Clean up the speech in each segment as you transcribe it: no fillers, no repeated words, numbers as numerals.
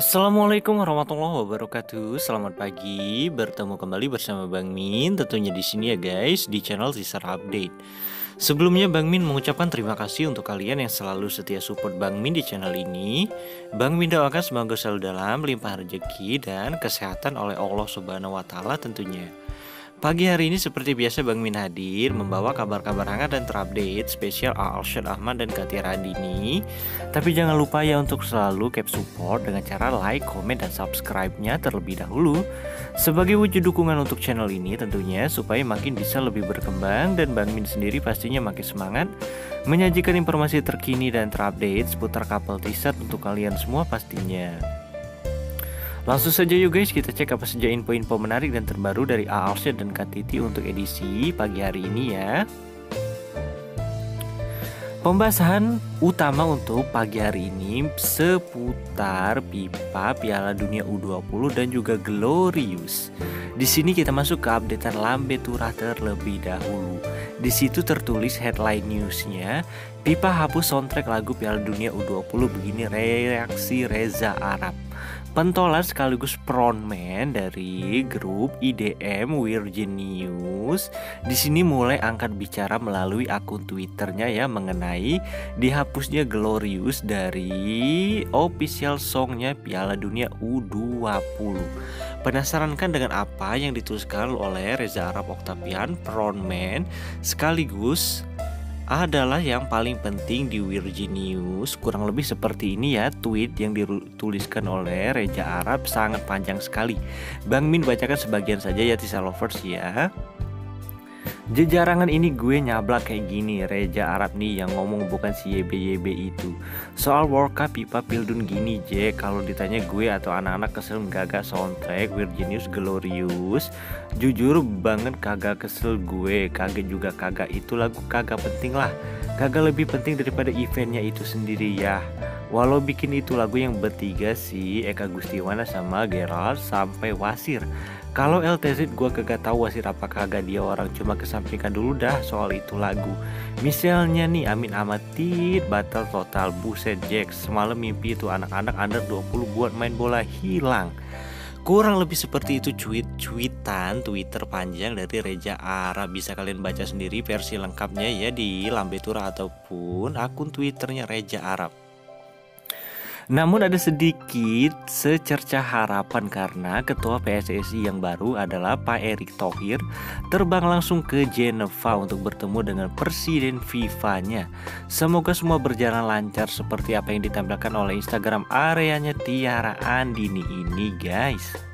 Assalamualaikum warahmatullahi wabarakatuh. Selamat pagi, bertemu kembali bersama Bang Min tentunya di sini ya guys di channel Tiara Update. Sebelumnya Bang Min mengucapkan terima kasih untuk kalian yang selalu setia support Bang Min di channel ini. Bang Min doakan semoga selalu dalam limpahan rezeki dan kesehatan oleh Allah Subhanahu wa taala tentunya. Pagi hari ini seperti biasa Bang Min hadir membawa kabar-kabar hangat dan terupdate spesial Alshad Ahmad dan Tiara Andini. Tapi jangan lupa ya untuk selalu keep support dengan cara like, komen, dan subscribe-nya terlebih dahulu. Sebagai wujud dukungan untuk channel ini tentunya supaya makin bisa lebih berkembang dan Bang Min sendiri pastinya makin semangat menyajikan informasi terkini dan terupdate seputar couple Tishad untuk kalian semua pastinya. Langsung saja yuk guys, kita cek apa saja info-info menarik dan terbaru dari Alshad dan Titi untuk edisi pagi hari ini ya. Pembahasan utama untuk pagi hari ini seputar FIFA, Piala Dunia U20 dan juga Glorious. Di sini kita masuk ke updatean Lambe Turah terlebih dahulu. Di situ tertulis headline newsnya, FIFA hapus soundtrack lagu Piala Dunia U20. Begini reaksi Reza Arap. Pentolan sekaligus frontman dari grup IDM Weird Genius di sini mulai angkat bicara melalui akun Twitternya ya mengenai dihapusnya Glorious dari official songnya Piala Dunia U20. Penasaran kan dengan apa yang dituliskan oleh Reza Arap Oktavian, frontman sekaligus adalah yang paling penting di Weird Genius. Kurang lebih seperti ini ya tweet yang dituliskan oleh Reza Arap, sangat panjang sekali. Bang Min bacakan sebagian saja ya Tishad lovers ya. Jejarangan ini gue nyablak kayak gini, Reza Arap nih yang ngomong bukan si YBYB itu. Soal World Cup FIFA Pildun gini je, kalau ditanya gue atau anak-anak kesel gagak soundtrack Weird Genius Glorious, jujur banget kagak kesel gue, kaget juga kagak, itu lagu kagak penting lah, kagak lebih penting daripada eventnya itu sendiri ya. Walau bikin itu lagu yang bertiga si Eka Gustiwana sama Gerald sampai wasir. Kalau LTZ gua kagak tahu wasir apa kagak, dia orang cuma kesampingkan dulu dah soal itu lagu. Misalnya nih Amin Amatit batal total, buset Jack, semalam mimpi itu anak-anak under 20 buat main bola hilang. Kurang lebih seperti itu cuitan Twitter panjang dari Reza Arap. Bisa kalian baca sendiri versi lengkapnya ya di Lambe Turah ataupun akun Twitternya Reza Arap. Namun ada sedikit secerca harapan karena ketua PSSI yang baru adalah Pak Erick Thohir terbang langsung ke Geneva untuk bertemu dengan Presiden FIFA-nya. Semoga semua berjalan lancar seperti apa yang ditampilkan oleh Instagram areanya Tiara Andini ini guys.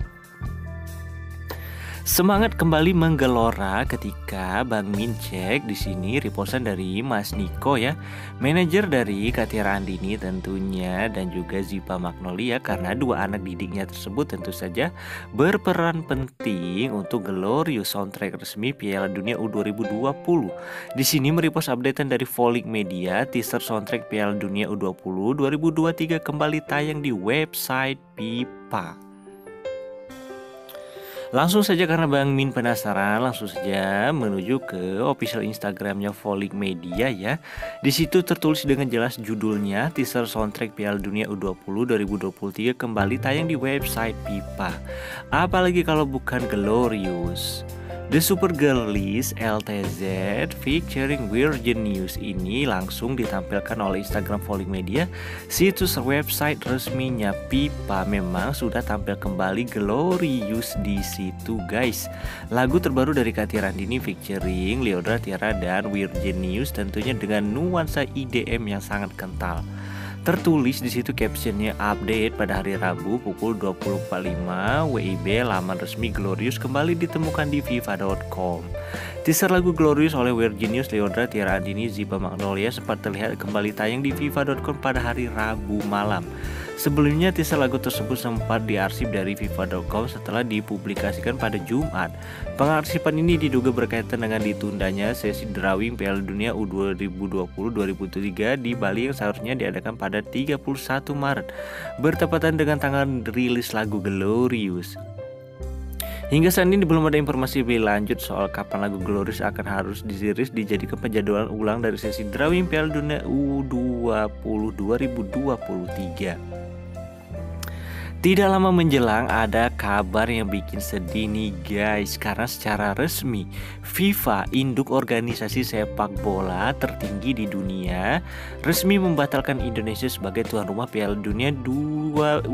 Semangat kembali menggelora ketika Bang Min cek di sini repostan dari Mas Niko ya, manajer dari Tiara Andini tentunya dan juga Ziva Magnolia, karena dua anak didiknya tersebut tentu saja berperan penting untuk Glorious soundtrack resmi Piala Dunia U2020. Di sini merepost updatean dari Volik Media, teaser soundtrack Piala Dunia U20 2023 kembali tayang di website FIFA. Langsung saja karena Bang Min penasaran, langsung saja menuju ke official Instagramnya Volik Media ya. Di situ tertulis dengan jelas judulnya teaser soundtrack Piala Dunia U20 2023 kembali tayang di website FIFA. Apalagi kalau bukan Glorious. The Super Girlies LTZ featuring Weird Genius ini langsung ditampilkan oleh Instagram Volik Media, situs website resminya FIFA. Memang sudah tampil kembali Glorious di situ guys. Lagu terbaru dari Tiara Andini featuring Lyodra, Tiara, dan Weird Genius tentunya dengan nuansa IDM yang sangat kental. Tertulis di situ captionnya update pada hari Rabu pukul 20.45 WIB laman resmi Glorious kembali ditemukan di fifa.com. Teaser lagu Glorious oleh Weird Genius, Lyodra, Tiara Andini, Ziva Magnolia sempat terlihat kembali tayang di fifa.com pada hari Rabu malam. Sebelumnya teaser lagu tersebut sempat diarsip dari fifa.com setelah dipublikasikan pada Jumat. Pengarsipan ini diduga berkaitan dengan ditundanya sesi drawing Piala Dunia U2020-2023 di Bali yang seharusnya diadakan pada 31 Maret bertepatan dengan tanggal rilis lagu Glorious. Hingga saat ini belum ada informasi lebih lanjut soal kapan lagu Glorious akan harus dirilis dijadikan penjadwalan ulang dari sesi drawing Piala Dunia U20 2023. Tidak lama menjelang ada kabar yang bikin sedih nih guys, karena secara resmi FIFA, induk organisasi sepak bola tertinggi di dunia, resmi membatalkan Indonesia sebagai tuan rumah Piala Dunia U20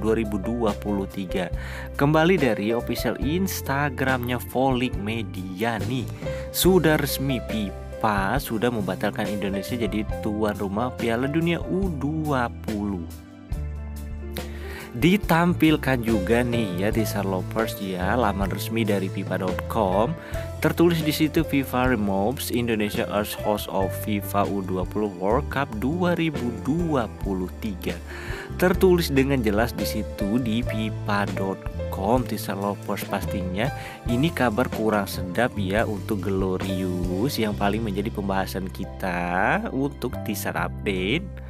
2023. Kembali dari official Instagramnya Volik Media nih, sudah resmi FIFA sudah membatalkan Indonesia jadi tuan rumah Piala Dunia U20. Ditampilkan juga nih ya teaser lovers ya, laman resmi dari FIFA.com. Tertulis di situ FIFA removes Indonesia as host of FIFA U20 World Cup 2023. Tertulis dengan jelas di situ di FIFA.com teaser lovers pastinya. Ini kabar kurang sedap ya untuk Glorious yang paling menjadi pembahasan kita untuk teaser update.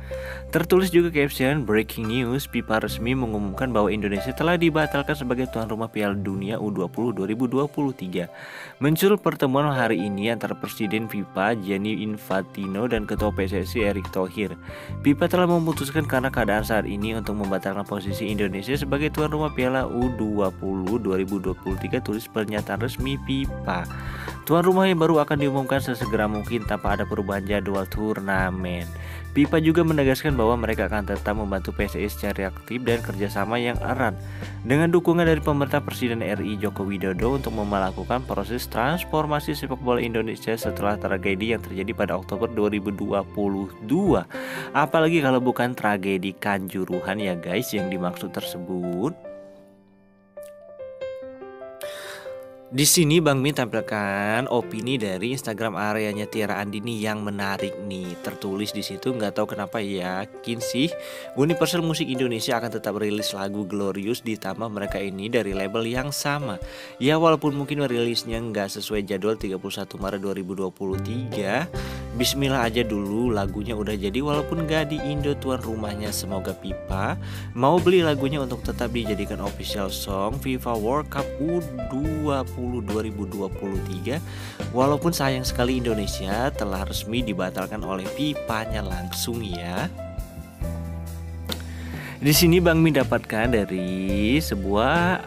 Tertulis juga caption breaking news, FIFA resmi mengumumkan bahwa Indonesia telah dibatalkan sebagai tuan rumah Piala Dunia U20 2023. Muncul pertemuan hari ini antara Presiden FIFA Gianni Infantino dan Ketua PSSI Erick Thohir. FIFA telah memutuskan karena keadaan saat ini untuk membatalkan posisi Indonesia sebagai tuan rumah Piala U20 2023, tulis pernyataan resmi FIFA. Tuan rumah yang baru akan diumumkan sesegera mungkin tanpa ada perubahan jadwal turnamen. FIFA juga menegaskan bahwa mereka akan tetap membantu PSSI secara aktif dan kerjasama yang erat dengan dukungan dari pemerintah Presiden RI Joko Widodo untuk melakukan proses transformasi sepak bola Indonesia setelah tragedi yang terjadi pada Oktober 2022. Apalagi kalau bukan tragedi Kanjuruhan ya guys yang dimaksud tersebut. Di sini Bang Min tampilkan opini dari Instagram areanya Tiara Andini yang menarik nih. Tertulis di situ, nggak tahu kenapa yakin sih Universal Music Indonesia akan tetap rilis lagu Glorious, ditambah mereka ini dari label yang sama. Ya walaupun mungkin rilisnya nggak sesuai jadwal 31 Maret 2023, bismillah aja dulu lagunya udah jadi walaupun nggak di Indo tuan rumahnya. Semoga FIFA mau beli lagunya untuk tetap dijadikan official song FIFA World Cup U20 2023, walaupun sayang sekali Indonesia telah resmi dibatalkan oleh FIFA-nya langsung ya. Di sini Bang Min dapatkan dari sebuah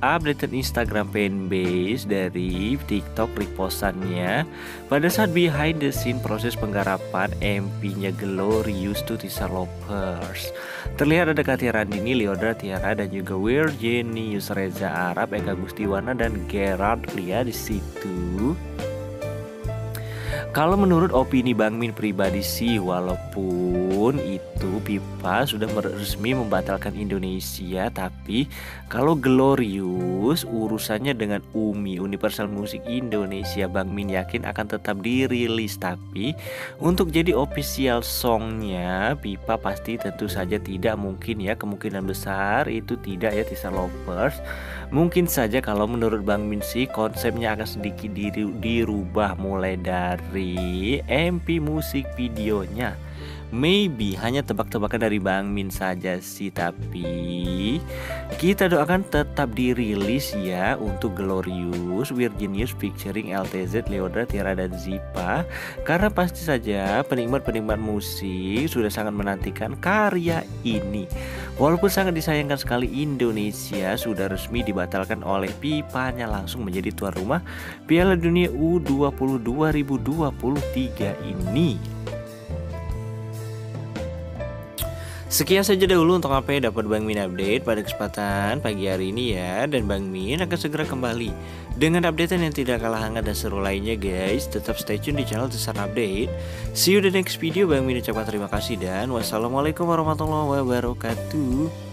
updated Instagram fanbase dari TikTok repostannya pada saat behind the scene proses penggarapan MP-nya Glorious to teaser lovers. Terlihat ada Tiara Andini, Lyodra, Tiara dan juga Weird Genius, Reza Arap, Eka Gustiwana dan Gerald ya di situ. Kalau menurut opini Bang Min pribadi sih, walaupun itu FIFA sudah resmi membatalkan Indonesia, tapi kalau Glorious urusannya dengan UMI, Universal Music Indonesia, Bang Min yakin akan tetap dirilis. Tapi untuk jadi official songnya FIFA pasti tentu saja tidak mungkin ya, kemungkinan besar itu tidak ya teaser lovers. Mungkin saja kalau menurut Bang Min sih konsepnya akan sedikit dirubah mulai dari MP musik videonya. Maybe hanya tebak-tebakan dari Bang Min saja sih, tapi kita doakan tetap dirilis ya untuk Glorious, Weird Genius featuring LTZ, Lyodra, Tiara dan Ziva, karena pasti saja penikmat-penikmat musik sudah sangat menantikan karya ini. Walaupun sangat disayangkan sekali Indonesia sudah resmi dibatalkan oleh FIFA-nya langsung menjadi tuan rumah Piala Dunia U20 2023 ini. Sekian saja dahulu untuk apa yang dapat Bang Min update pada kesempatan pagi hari ini ya. Dan Bang Min akan segera kembali dengan updatean yang tidak kalah hangat dan seru lainnya guys. Tetap stay tune di channel Tishad Update. See you the next video. Bang Min ucapkan terima kasih dan wassalamualaikum warahmatullahi wabarakatuh.